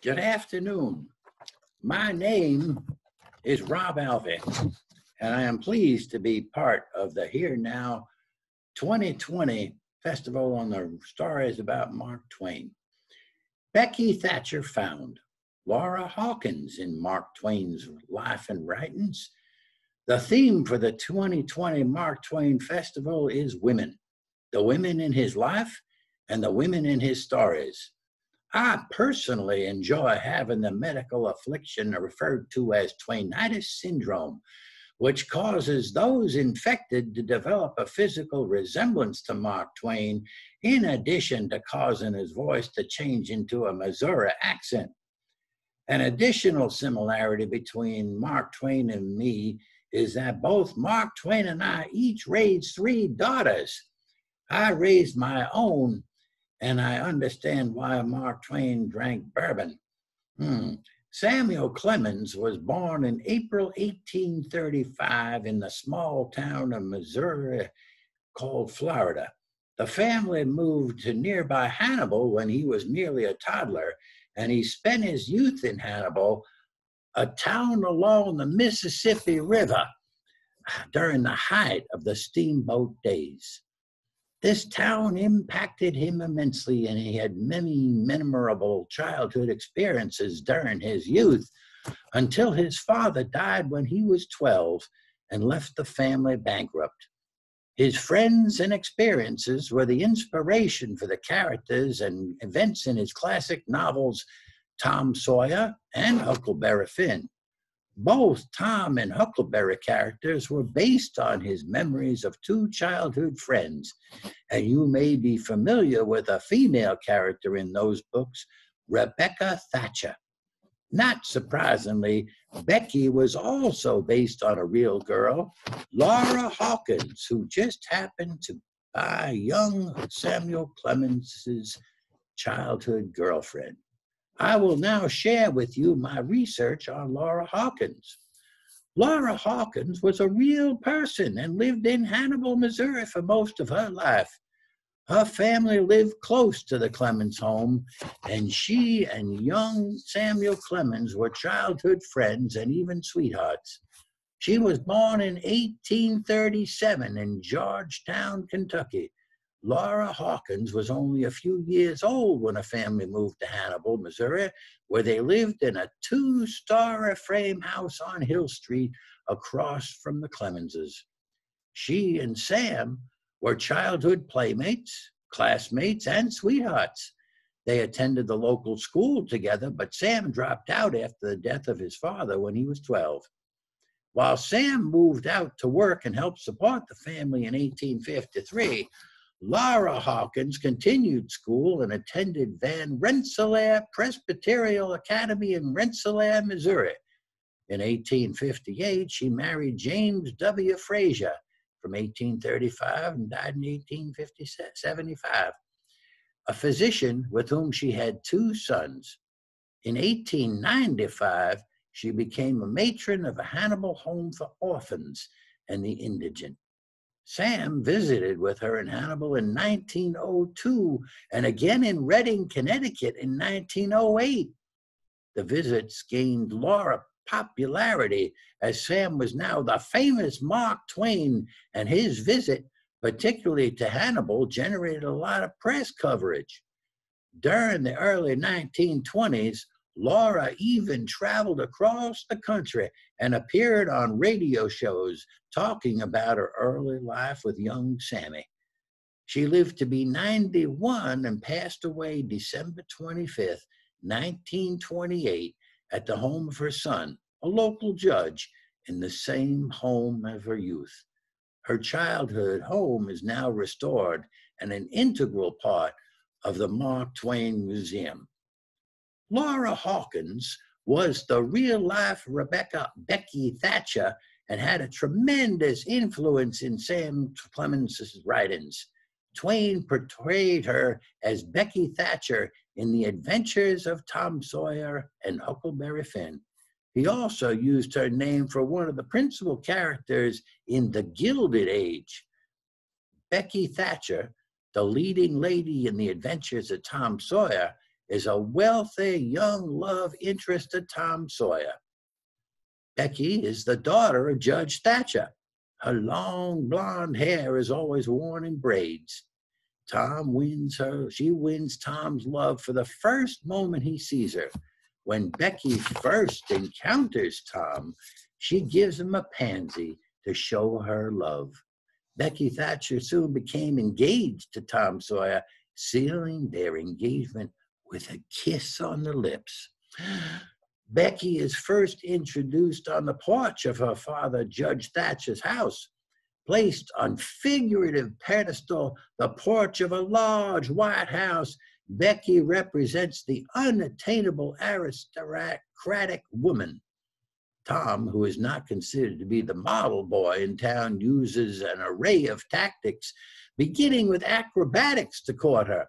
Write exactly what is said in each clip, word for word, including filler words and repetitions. Good afternoon. My name is Rob Alvey, and I am pleased to be part of the Here Now twenty twenty Festival on the Stories about Mark Twain. Becky Thatcher found Laura Hawkins in Mark Twain's life and writings. The theme for the twenty twenty Mark Twain Festival is women, the women in his life and the women in his stories. I personally enjoy having the medical affliction referred to as Twainitis syndrome, which causes those infected to develop a physical resemblance to Mark Twain, in addition to causing his voice to change into a Missouri accent. An additional similarity between Mark Twain and me is that both Mark Twain and I each raised three daughters. I raised my own, and I understand why Mark Twain drank bourbon. Hmm. Samuel Clemens was born in April eighteen thirty-five in the small town of Missouri called Florida. The family moved to nearby Hannibal when he was merely a toddler, and he spent his youth in Hannibal, a town along the Mississippi River, during the height of the steamboat days. This town impacted him immensely, and he had many memorable childhood experiences during his youth until his father died when he was twelve and left the family bankrupt. His friends and experiences were the inspiration for the characters and events in his classic novels, Tom Sawyer and Huckleberry Finn. Both Tom and Huckleberry characters were based on his memories of two childhood friends, and you may be familiar with a female character in those books, Rebecca Thatcher. Not surprisingly, Becky was also based on a real girl, Laura Hawkins, who just happened to buy young Samuel Clemens' childhood girlfriend. I will now share with you my research on Laura Hawkins. Laura Hawkins was a real person and lived in Hannibal, Missouri for most of her life. Her family lived close to the Clemens home, and she and young Samuel Clemens were childhood friends and even sweethearts. She was born in eighteen thirty-seven in Georgetown, Kentucky. Laura Hawkins was only a few years old when her family moved to Hannibal, Missouri, where they lived in a two-story frame house on Hill Street across from the Clemenses. She and Sam were childhood playmates, classmates, and sweethearts. They attended the local school together, but Sam dropped out after the death of his father when he was twelve. While Sam moved out to work and helped support the family in eighteen fifty-three, Laura Hawkins continued school and attended Van Rensselaer Presbyterian Academy in Rensselaer, Missouri. In eighteen fifty-eight, she married James W. Fraser from eighteen thirty-five and died in eighteen seventy-five, a physician with whom she had two sons. In eighteen ninety-five, she became a matron of a Hannibal home for orphans and the indigent. Sam visited with her in Hannibal in nineteen oh two and again in Redding, Connecticut in nineteen oh eight. The visits gained Laura popularity, as Sam was now the famous Mark Twain, and his visit, particularly to Hannibal, generated a lot of press coverage. During the early nineteen twenties, Laura even traveled across the country and appeared on radio shows talking about her early life with young Sammy. She lived to be ninety-one and passed away December twenty-fifth, nineteen twenty-eight, at the home of her son, a local judge, in the same home of her youth. Her childhood home is now restored and an integral part of the Mark Twain Museum. Laura Hawkins was the real-life Rebecca Becky Thatcher and had a tremendous influence in Sam Clemens' writings. Twain portrayed her as Becky Thatcher in The Adventures of Tom Sawyer and Huckleberry Finn. He also used her name for one of the principal characters in The Gilded Age. Becky Thatcher, the leading lady in The Adventures of Tom Sawyer, is a wealthy young love interest to Tom Sawyer. Becky is the daughter of Judge Thatcher. Her long blonde hair is always worn in braids. Tom wins her, she wins Tom's love for the first moment he sees her. When Becky first encounters Tom, she gives him a pansy to show her love. Becky Thatcher soon became engaged to Tom Sawyer, sealing their engagement with a kiss on the lips. Becky is first introduced on the porch of her father, Judge Thatcher's house. Placed on figurative pedestal, the porch of a large white house, Becky represents the unattainable aristocratic woman. Tom, who is not considered to be the model boy in town, uses an array of tactics, beginning with acrobatics to court her.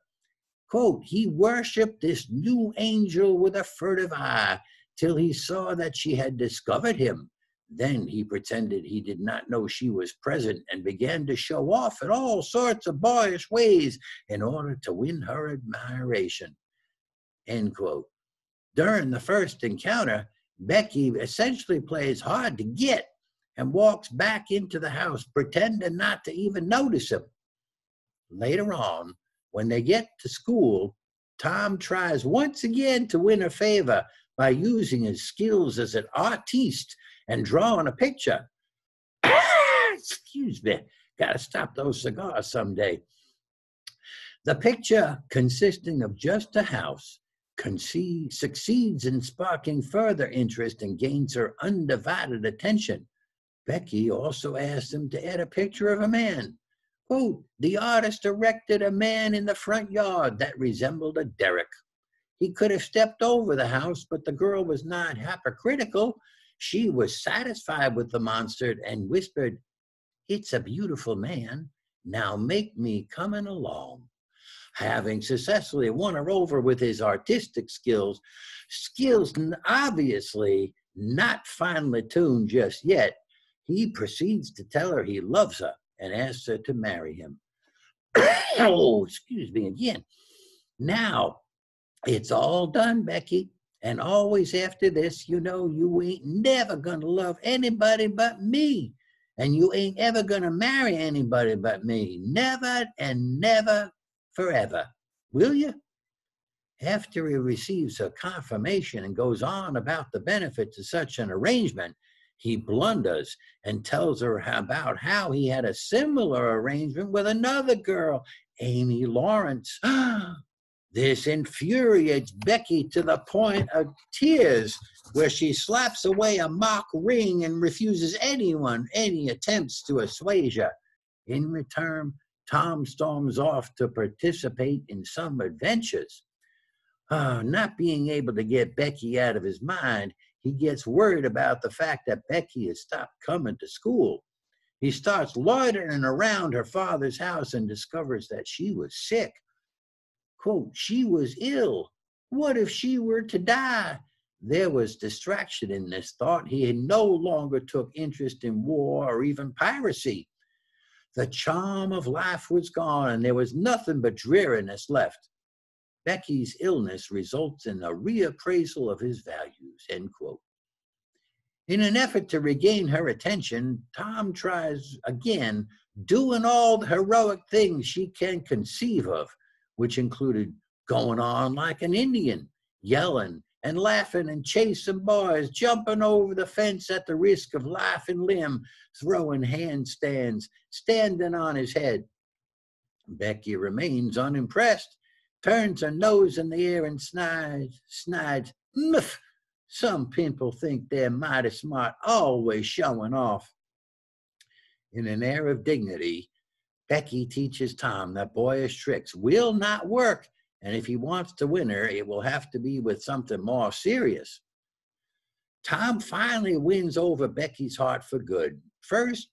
Quote, he worshipped this new angel with a furtive eye till he saw that she had discovered him. Then he pretended he did not know she was present and began to show off in all sorts of boyish ways in order to win her admiration. End quote. During the first encounter, Becky essentially plays hard to get and walks back into the house, pretending not to even notice him. Later on, when they get to school, Tom tries once again to win her favor by using his skills as an artiste and drawing a picture. Excuse me, gotta stop those cigars someday. The picture, consisting of just a house, succeeds in sparking further interest and gains her undivided attention. Becky also asks him to add a picture of a man. Quote, the artist erected a man in the front yard that resembled a derrick. He could have stepped over the house, but the girl was not hypocritical. She was satisfied with the monster and whispered, it's a beautiful man. Now make me coming along. Having successfully won her over with his artistic skills, skills obviously not finely tuned just yet, he proceeds to tell her he loves her and asks her to marry him. Oh, excuse me again. Now, it's all done, Becky. And always after this, you know, you ain't never gonna love anybody but me. And you ain't ever gonna marry anybody but me. Never and never forever. Will you? After he receives her confirmation and goes on about the benefits of such an arrangement, he blunders and tells her about how he had a similar arrangement with another girl, Amy Lawrence. This infuriates Becky to the point of tears, where she slaps away a mock ring and refuses anyone any attempts to assuage her. In return, Tom storms off to participate in some adventures. Uh, not being able to get Becky out of his mind, he gets worried about the fact that Becky has stopped coming to school. He starts loitering around her father's house and discovers that she was sick. Quote, she was ill. What if she were to die? There was distraction in this thought. He had no longer took interest in war or even piracy. The charm of life was gone, and there was nothing but dreariness left. Becky's illness results in a reappraisal of his values, end quote. In an effort to regain her attention, Tom tries again, doing all the heroic things she can conceive of, which included going on like an Indian, yelling and laughing and chasing boys, jumping over the fence at the risk of life and limb, throwing handstands, standing on his head. Becky remains unimpressed, turns her nose in the air and snides, snides, muff. Some people think they're mighty smart, always showing off. In an air of dignity, Becky teaches Tom that boyish tricks will not work, and if he wants to win her, it will have to be with something more serious. Tom finally wins over Becky's heart for good. First,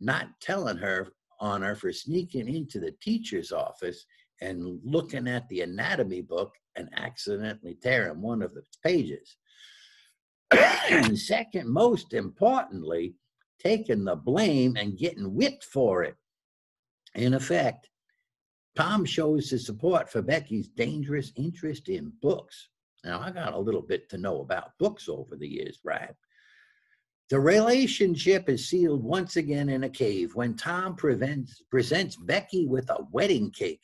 not telling her on her for sneaking into the teacher's office and looking at the anatomy book and accidentally tearing one of its pages. And second, most importantly, taking the blame and getting whipped for it. In effect, Tom shows his support for Becky's dangerous interest in books. Now, I got a little bit to know about books over the years, right? The relationship is sealed once again in a cave when Tom prevents, presents Becky with a wedding cake.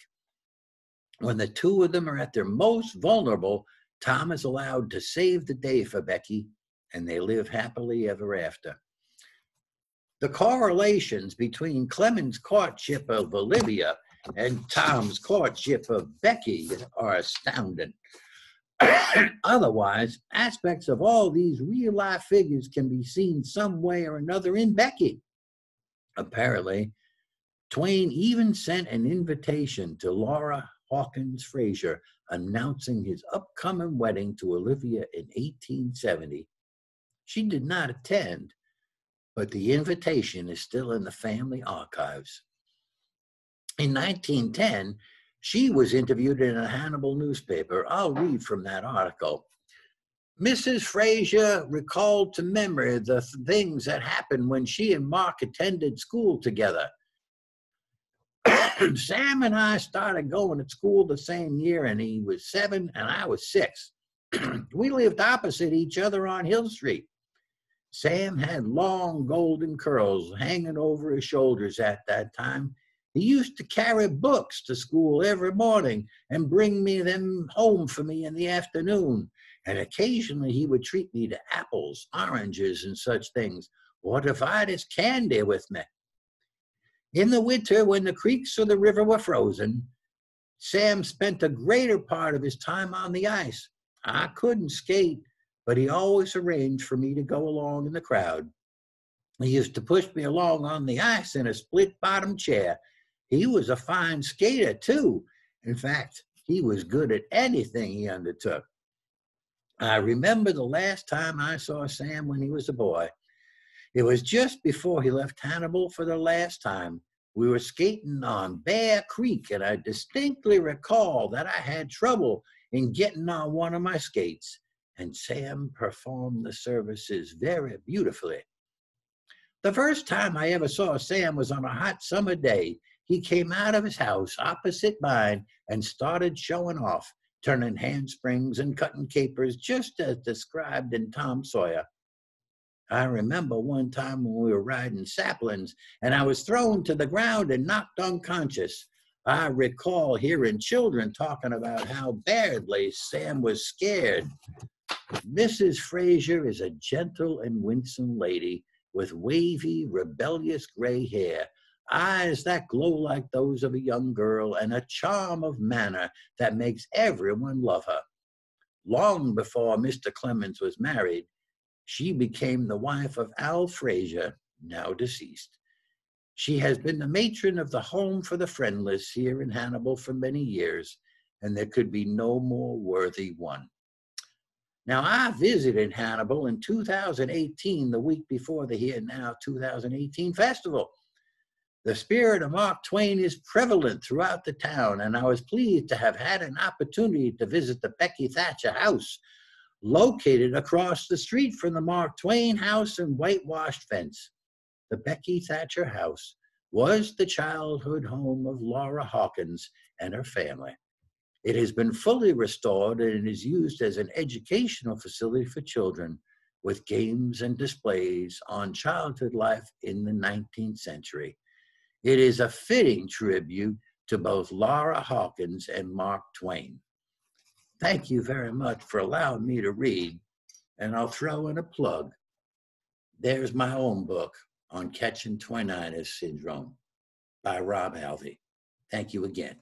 When the two of them are at their most vulnerable, Tom is allowed to save the day for Becky, and they live happily ever after. The correlations between Clemens' courtship of Olivia and Tom's courtship of Becky are astounding. Otherwise, aspects of all these real-life figures can be seen some way or another in Becky. Apparently, Twain even sent an invitation to Laura Hawkins Fraser announcing his upcoming wedding to Olivia in eighteen seventy. She did not attend, but the invitation is still in the family archives. In nineteen ten, she was interviewed in a Hannibal newspaper. I'll read from that article. Missus Fraser recalled to memory the things that happened when she and Mark attended school together. Sam and I started going to school the same year, and he was seven and I was six. We lived opposite each other on Hill Street. Sam had long golden curls hanging over his shoulders at that time. He used to carry books to school every morning and bring me them home for me in the afternoon. And occasionally he would treat me to apples, oranges, and such things, or divide his candy with me. In the winter, when the creeks of the river were frozen, Sam spent the greater part of his time on the ice. I couldn't skate, but he always arranged for me to go along in the crowd. He used to push me along on the ice in a split-bottom chair. He was a fine skater, too. In fact, he was good at anything he undertook. I remember the last time I saw Sam when he was a boy. It was just before he left Hannibal for the last time. We were skating on Bear Creek, and I distinctly recall that I had trouble in getting on one of my skates, and Sam performed the services very beautifully. The first time I ever saw Sam was on a hot summer day. He came out of his house opposite mine and started showing off, turning handsprings and cutting capers, just as described in Tom Sawyer. I remember one time when we were riding saplings and I was thrown to the ground and knocked unconscious. I recall hearing children talking about how badly Sam was scared. Missus Fraser is a gentle and winsome lady with wavy, rebellious gray hair, eyes that glow like those of a young girl, and a charm of manner that makes everyone love her. Long before Mister Clemens was married, she became the wife of Al Fraser, now deceased. She has been the matron of the Home for the Friendless here in Hannibal for many years, and there could be no more worthy one. Now, I visited Hannibal in two thousand eighteen, the week before the Here Now twenty eighteen Festival. The spirit of Mark Twain is prevalent throughout the town, and I was pleased to have had an opportunity to visit the Becky Thatcher house, located across the street from the Mark Twain house and whitewashed fence. The Becky Thatcher house was the childhood home of Laura Hawkins and her family. It has been fully restored and it is used as an educational facility for children, with games and displays on childhood life in the nineteenth century. It is a fitting tribute to both Laura Hawkins and Mark Twain. Thank you very much for allowing me to read, and I'll throw in a plug. There's my own book on Catching Twininus Syndrome by Rob Alvey. Thank you again.